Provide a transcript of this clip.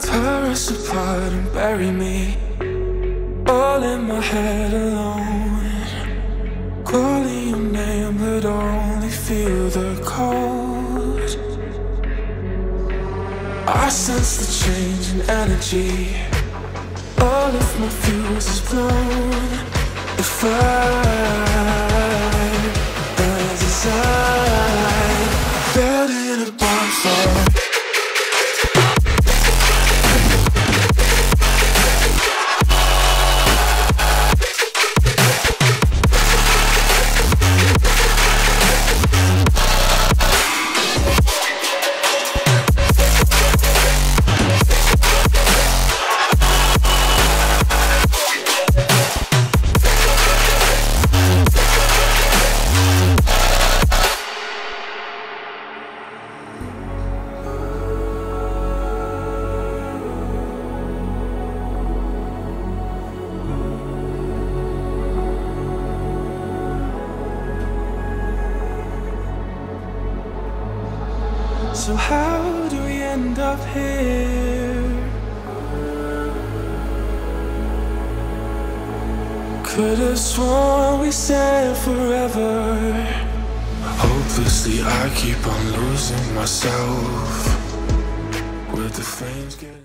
Tear us apart and bury me, all in my head alone, calling your name but only feel the cold. I sense the change in energy, all of my fuse is blown. The fire, the desire, built in a bonfire. So how do we end up here? Could have sworn we said forever. Hopelessly I keep on losing myself with the flames getting